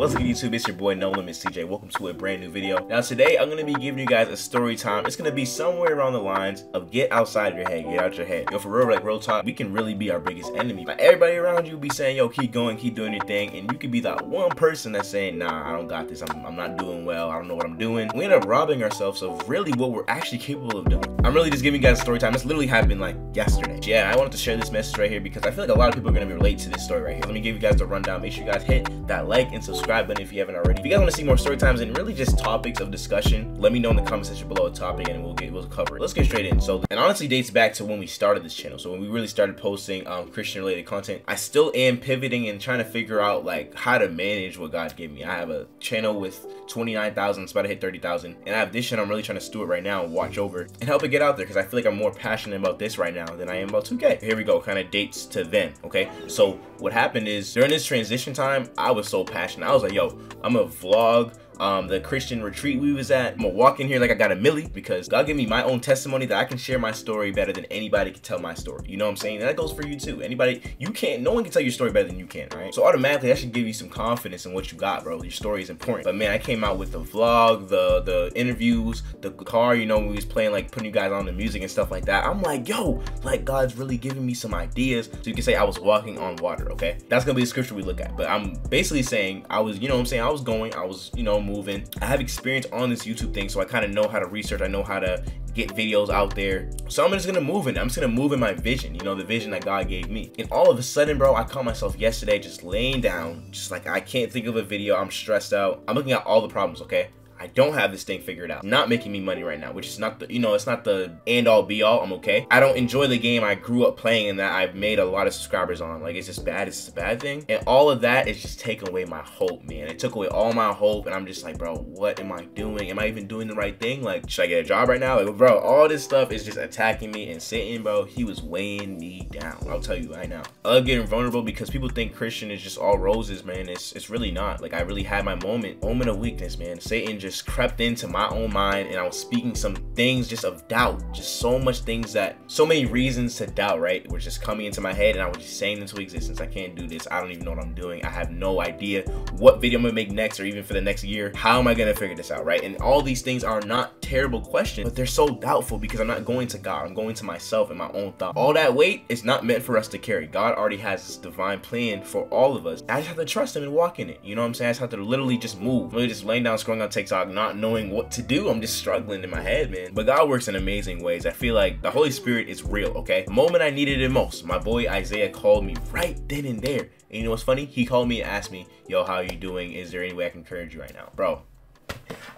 What's good, YouTube? It's your boy No Limits CJ. Welcome to a brand new video. Now today I'm gonna be giving you guys a story time. It's gonna be somewhere around the lines of get outside your head, get out your head. Yo, for real, like real talk, we can really be our biggest enemy. Like everybody around you be saying, yo, keep going, keep doing your thing, and you could be that one person that's saying, nah, I don't got this. I'm not doing well. I don't know what I'm doing. We end up robbing ourselves of really what we're actually capable of doing. I'm really just giving you guys a story time. This literally happened like yesterday. Yeah, I wanted to share this message right here because I feel like a lot of people are gonna relate to this story right here. Let me give you guys the rundown. Make sure you guys hit that like and subscribe button if you haven't already. If you guys want to see more story times and really just topics of discussion, let me know in the comment section below a topic and we'll cover it. Let's get straight in. So, and honestly dates back to when we started this channel. So when we really started posting Christian related content, I still am pivoting and trying to figure out like how to manage what God gave me. I have a channel with 29,000, it's about to hit 30,000, and I have this channel I'm really trying to steward right now and watch over and help it get out there because I feel like I'm more passionate about this right now than I am about 2K. Here we go, kind of dates to then. Okay, so what happened is during this transition time, I was so passionate. I was like, yo, I'm gonna vlog the Christian retreat we was at. I'm gonna walk in here like I got a milli because God gave me my own testimony that I can share my story better than anybody can tell my story. You know what I'm saying? And that goes for you too. Anybody, you can't, no one can tell your story better than you can, right? So automatically that should give you some confidence in what you got, bro. Your story is important. But man, I came out with the vlog, the interviews, the car, you know, when we was playing, like putting you guys on the music and stuff like that. I'm like, yo, like God's really giving me some ideas. So you can say I was walking on water, okay? That's gonna be the scripture we look at. But I'm basically saying I was, you know what I'm saying? I was going, I was, you know, moving. I have experience on this YouTube thing, so I kind of know how to research. I know how to get videos out there. So I'm just gonna move in. I'm just gonna move in my vision, you know, the vision that God gave me. And all of a sudden, bro, I caught myself yesterday just laying down, just like I can't think of a video. I'm stressed out. I'm looking at all the problems, okay? I don't have this thing figured out. It's not making me money right now, which is not the, you know, it's not the end all be all. I'm okay. I don't enjoy the game I grew up playing and that I've made a lot of subscribers on. Like, it's just bad. It's just a bad thing. And all of that is just taking away my hope, man. It took away all my hope. And I'm just like, bro, what am I doing? Am I even doing the right thing? Like, should I get a job right now? Like, bro, all this stuff is just attacking me. And Satan, bro, he was weighing me down. I'll tell you right now. I love getting vulnerable because people think Christian is just all roses, man. It's really not. Like, I really had my moment of weakness, man. Satan just crept into my own mind, and I was speaking some things just of doubt, just so much things that, so many reasons to doubt, right, were just coming into my head, and I was just saying into existence, I can't do this, I don't even know what I'm doing, I have no idea what video I'm gonna make next or even for the next year, how am I gonna figure this out, right? And all these things are not terrible questions, but they're so doubtful because I'm not going to God, I'm going to myself and my own thought. All that weight is not meant for us to carry. God already has this divine plan for all of us. I just have to trust him and walk in it, you know what I'm saying? I just have to literally just move, literally just laying down, scrolling on TikTok, not knowing what to do. I'm just struggling in my head, man. But God works in amazing ways. I feel like the Holy Spirit is real, okay? The moment I needed it most, my boy Isaiah called me right then and there. And you know what's funny? He called me and asked me, yo, how are you doing? Is there any way I can encourage you right now? Bro,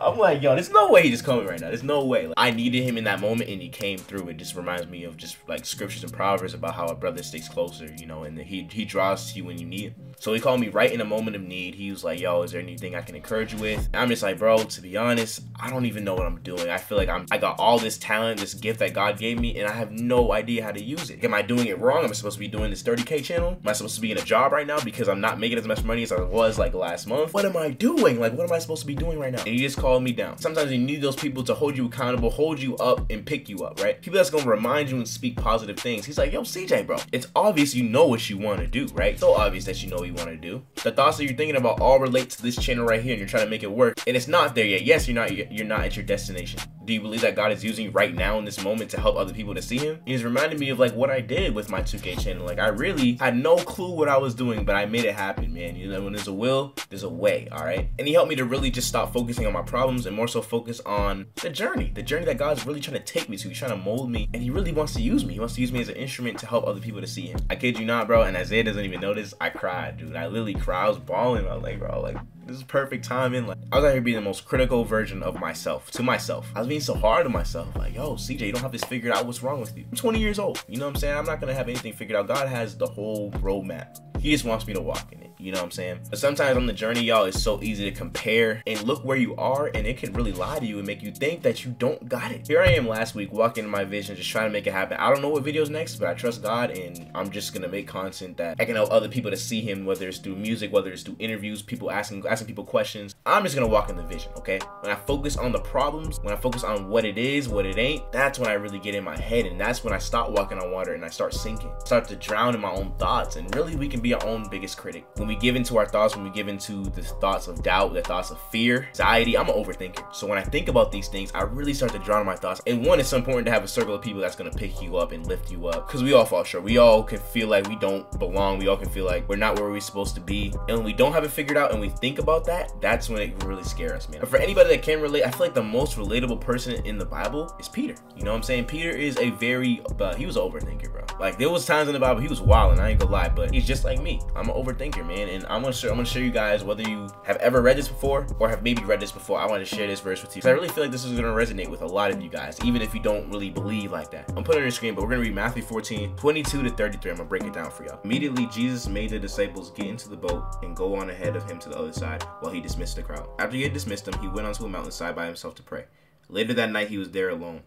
I'm like, yo, there's no way he just coming right now. There's no way. Like, I needed him in that moment, and he came through. It just reminds me of just like scriptures and proverbs about how a brother sticks closer, you know, and he draws to you when you need him. So he called me right in a moment of need. He was like, yo, is there anything I can encourage you with? And I'm just like, bro, to be honest, I don't even know what I'm doing. I feel like I got all this talent, this gift that God gave me, and I have no idea how to use it. Am I doing it wrong? Am I supposed to be doing this 30K channel? Am I supposed to be in a job right now because I'm not making as much money as I was like last month? What am I doing? Like, what am I supposed to be doing right now? And he just called me down. Sometimes you need those people to hold you accountable, hold you up, and pick you up, right? People that's gonna remind you and speak positive things. He's like, yo, CJ, bro, it's obvious you know what you wanna do, right? So obvious that you know what you wanna do. The thoughts that you're thinking about all relate to this channel right here, and you're trying to make it work, and it's not there yet. Yes, you're not at your destination. Do you believe that God is using you right now in this moment to help other people to see him? He's reminding me of like what I did with my 2K channel. Like I really had no clue what I was doing, but I made it happen, man. You know, when there's a will, there's a way, all right? And he helped me to really just stop focusing on my problems and more so focus on the journey that God's really trying to take me to. He's trying to mold me, and he really wants to use me. He wants to use me as an instrument to help other people to see him. I kid you not, bro, and Isaiah doesn't even notice. I cried, dude. I literally cried. I was bawling. I was like, bro, like, this is perfect timing. Like, I was out here being the most critical version of myself, to myself. I was being so hard to myself. Like, yo, CJ, you don't have this figured out. What's wrong with you? I'm 20 years old. You know what I'm saying? I'm not gonna have anything figured out. God has the whole roadmap. He just wants me to walk in it. You know what I'm saying? But sometimes on the journey, y'all, it's so easy to compare and look where you are, and it can really lie to you and make you think that you don't got it. Here I am last week walking in my vision, just trying to make it happen. I don't know what video's next, but I trust God, and I'm just gonna make content that I can help other people to see him, whether it's through music, whether it's through interviews, people asking people questions. I'm just gonna walk in the vision, okay? When I focus on the problems, when I focus on what it is, what it ain't, that's when I really get in my head, and that's when I stop walking on water and I start sinking, start to drown in my own thoughts, and really we can be our own biggest critic. When we we give into our thoughts, when we give into the thoughts of doubt, the thoughts of fear, anxiety, I'm an overthinker. So when I think about these things, I really start to drown my thoughts. And one, it's so important to have a circle of people that's going to pick you up and lift you up, because we all fall short. We all can feel like we don't belong. We all can feel like we're not where we're supposed to be. And when we don't have it figured out and we think about that, that's when it really scares us, man. But for anybody that can relate, I feel like the most relatable person in the Bible is Peter. You know what I'm saying? Peter is a very, he was an overthinker, bro. Like, there was times in the Bible he was wilding, I ain't gonna lie, but he's just like me. I'm an overthinker, man. And I'm gonna show you guys, whether you have ever read this before or have maybe read this before, I want to share this verse with you, because I really feel like this is gonna resonate with a lot of you guys, even if you don't really believe like that. I'm putting it on your screen, but we're gonna read Matthew 14:22-33. I'm gonna break it down for y'all. Immediately, Jesus made the disciples get into the boat and go on ahead of him to the other side while he dismissed the crowd. After he had dismissed them, he went onto a mountainside by himself to pray. Later that night, he was there alone,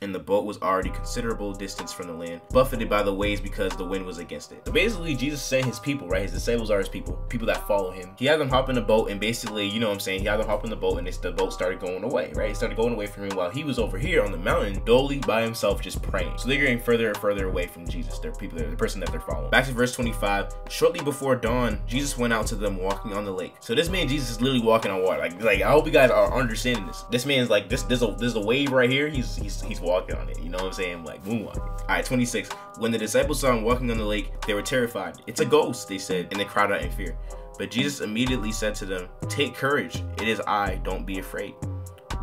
and the boat was already considerable distance from the land, buffeted by the waves because the wind was against it. So basically, Jesus sent his people, right? His disciples are his people that follow him. He had them hop in the boat, and basically, you know what I'm saying? He had them hop in the boat, and the boat started going away, right? It started going away from him while he was over here on the mountain, dully by himself, just praying. So they're getting further and further away from Jesus, their people, the person that they're following. Back to verse 25, shortly before dawn, Jesus went out to them walking on the lake. So this man, Jesus, is literally walking on water. Like I hope you guys are understanding this. This man's like, there's a wave right here. He's walking on it, you know what I'm saying? Like moonwalking. All right, 26. When the disciples saw him walking on the lake, they were terrified. It's a ghost, they said, and they cried out in fear. But Jesus immediately said to them, take courage, it is I, don't be afraid.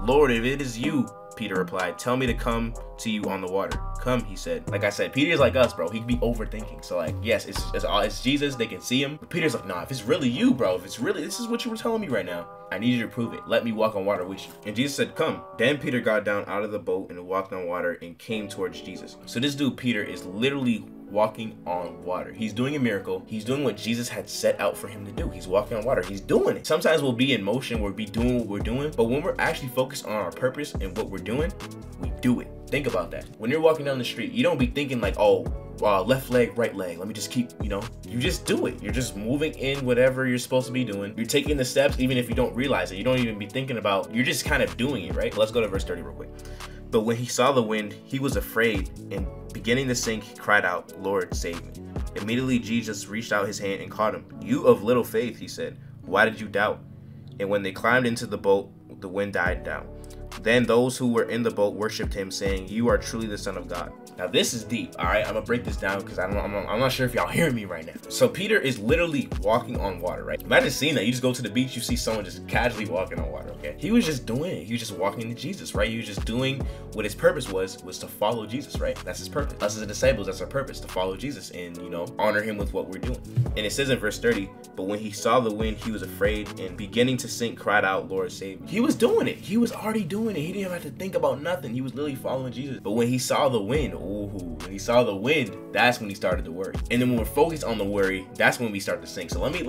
Lord, if it is you, Peter replied, tell me to come to you on the water. Come, he said. Like I said, Peter's like us, bro. He could be overthinking. So like, yes, it's Jesus, they can see him. But Peter's like, nah, if it's really you, bro, if it's really, this is what you were telling me right now, I need you to prove it. Let me walk on water with you. And Jesus said, come. Then Peter got down out of the boat and walked on water and came towards Jesus. So this dude, Peter, is literally walking on water. He's doing a miracle. He's doing what Jesus had set out for him to do. He's walking on water. He's doing it. Sometimes we'll be in motion. We'll be doing what we're doing. But when we're actually focused on our purpose and what we're doing, we do it. Think about that. When you're walking down the street, you don't be thinking like, oh, left leg, right leg, let me just keep, you know, you just do it. You're just moving in whatever you're supposed to be doing. You're taking the steps, even if you don't realize it. You don't even be thinking about, you're just kind of doing it, right? Let's go to verse 30 real quick. But when he saw the wind, he was afraid, and beginning to sink, he cried out, Lord, save me. Immediately, Jesus reached out his hand and caught him. You of little faith, he said, why did you doubt? And when they climbed into the boat, the wind died down. Then those who were in the boat worshipped him, saying, you are truly the Son of God. Now this is deep, all right? I'm gonna break this down because I'm not sure if y'all hear me right now. So Peter is literally walking on water, right? Imagine seeing that. You just go to the beach, you see someone just casually walking on water, okay? He was just doing it. He was just walking to Jesus, right? He was just doing what his purpose was to follow Jesus, right? That's his purpose. Us as disciples, that's our purpose, to follow Jesus and, you know, honor him with what we're doing. And it says in verse 30, but when he saw the wind, he was afraid, and beginning to sink, cried out, Lord, save me. He was doing it. He was already doing it. He didn't even have to think about nothing. He was literally following Jesus. But when he saw the wind, when he saw the wind, that's when he started to worry. And then when we're focused on the worry, that's when we start to sink. So let me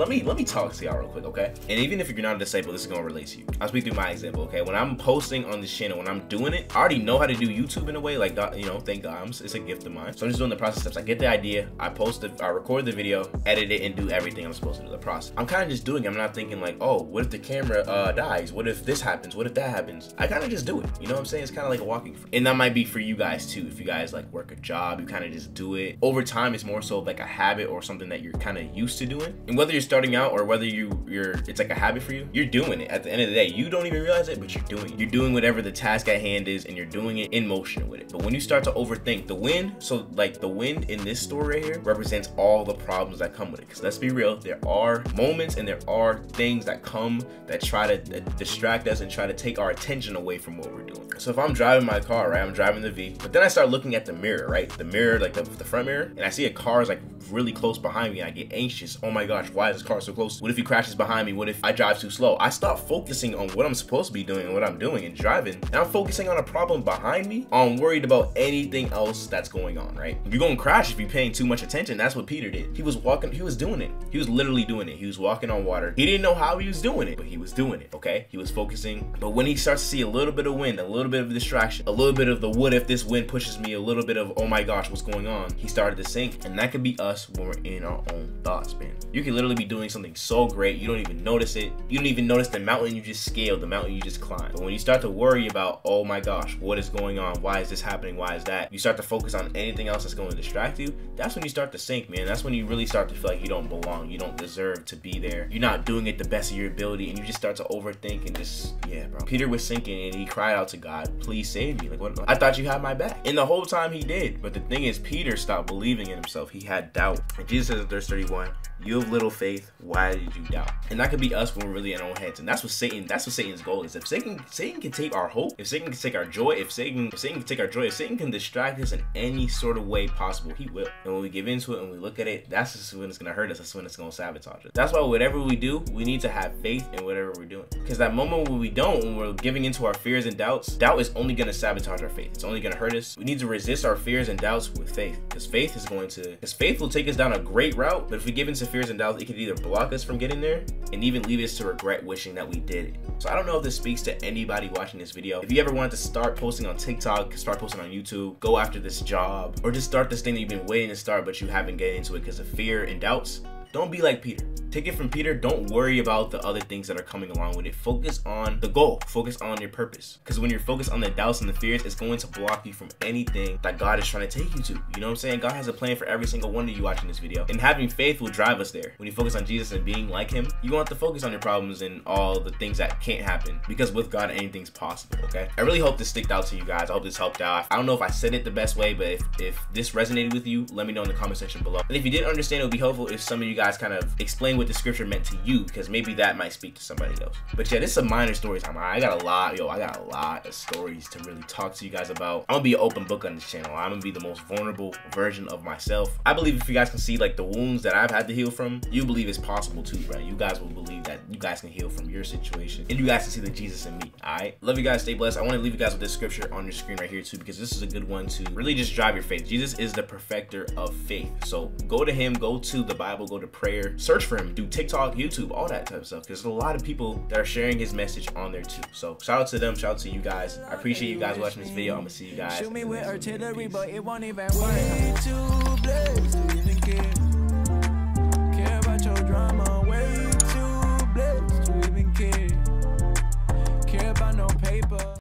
talk to y'all real quick, okay? And even if you're not a disciple, this is gonna relate to you. I'll speak through my example, okay? When I'm posting on this channel, when I'm doing it, I already know how to do YouTube in a way, like, you know, thank God, it's a gift of mine. So I'm just doing the process steps. I get the idea, I record the video, edit it, and do everything I'm supposed to do, the process. I'm kind of just doing it. I'm not thinking like, oh, what if the camera dies? What if this happens? What if that happens? I kind of just do it, you know what I'm saying? It's kind of like a walking, and that might be for you guys too. If you guys like work a job, you kind of just do it over time. It's more so like a habit or something that you're kind of used to doing, and whether you're starting out or whether it's like a habit for you, you're doing it. At the end of the day, you don't even realize it, but you're doing it. You're doing whatever the task at hand is, and you're doing it in motion with it. But when you start to overthink, the wind, so like the wind in this story right here represents all the problems that come with it, because let's be real, there are moments and there are things that come that try to distract us and try to take our attention away from what we're doing. So if I'm driving my car, right, I'm driving the V, but then I start looking at the mirror, right, the mirror, like the front mirror, and I see a car is like really close behind me, and I get anxious. Oh my gosh, why is this car so close? What if he crashes behind me? What if I drive too slow? I stop focusing on what I'm supposed to be doing and what I'm doing and driving, and I'm focusing on a problem behind me. I'm worried about anything else that's going on, right? You're gonna crash if you're paying too much attention. That's what Peter did. He was walking, he was doing it. He was literally doing it. He was walking on water. He didn't know how he was doing it, but he was doing it, okay? He was focusing. But when he starts to see a little bit of wind, a little bit of distraction, a little bit of the what if this wind pushes me, a little bit of oh my gosh, what's going on, he started to sink. And that could be us when we're in our own thoughts, man. You can literally be doing something so great, you don't even notice it. You don't even notice the mountain you just scaled, the mountain you just climbed. But when you start to worry about, oh my gosh, what is going on? Why is this happening? Why is that? You start to focus on anything else that's going to distract you. That's when you start to sink, man. That's when you really start to feel like you don't belong. You don't deserve to be there. You're not doing it the best of your ability, and you just start to overthink and just, yeah, bro. Peter was sinking and he cried out to God, please save me. Like, what? I thought you had my back. And the whole time he did. But the thing is, Peter stopped believing in himself. He had doubt. And Jesus says in verse 31, you have little faith, why did you doubt? And that could be us when we're really in our own heads. And that's what Satan's goal is. If Satan can take our hope, if Satan can take our joy, if Satan can take our joy, if Satan can distract us in any sort of way possible, he will. And when we give into it and we look at it, that's just when it's gonna hurt us. That's when it's gonna sabotage us. That's why whatever we do, we need to have faith in whatever we're doing. Because that moment when we don't, when we're giving into our fears and doubts, doubt is only gonna sabotage our faith. It's only gonna hurt us. We need to resist our fears and doubts with faith. Because faith will take us down a great route, but if we give into fears and doubts, it can either block us from getting there and even lead us to regret wishing that we did it. So I don't know if this speaks to anybody watching this video. If you ever wanted to start posting on TikTok, start posting on YouTube, go after this job, or just start this thing that you've been waiting to start, but you haven't gotten into it because of fear and doubts, don't be like Peter. Take it from Peter, don't worry about the other things that are coming along with it. Focus on the goal, focus on your purpose. Because when you're focused on the doubts and the fears, it's going to block you from anything that God is trying to take you to. You know what I'm saying? God has a plan for every single one of you watching this video. And having faith will drive us there. When you focus on Jesus and being like him, you won't have to focus on your problems and all the things that can't happen. Because with God, anything's possible, okay? I really hope this stuck out to you guys. I hope this helped out. I don't know if I said it the best way, but if this resonated with you, let me know in the comment section below. And if you didn't understand, it would be helpful if some of you guys kind of explain what the scripture meant to you, because maybe that might speak to somebody else. But yeah, this is a minor story time. I got a lot of stories to really talk to you guys about. I'm gonna be an open book on this channel. I'm gonna be the most vulnerable version of myself. I believe if you guys can see like the wounds that I've had to heal from, you believe it's possible too, right? You guys will believe that you guys can heal from your situation, and you guys can see the Jesus in me. All right, love you guys, stay blessed. I want to leave you guys with this scripture on your screen right here too, because this is a good one to really just drive your faith. Jesus is the perfecter of faith, so go to him, go to the Bible, go to prayer, search for him. Do TikTok, YouTube, all that type of stuff. There's a lot of people that are sharing his message on there too. So shout out to them, shout out to you guys. I appreciate you guys watching this video. I'm gonna see you guys. Shoot me with artillery, but it won't even work.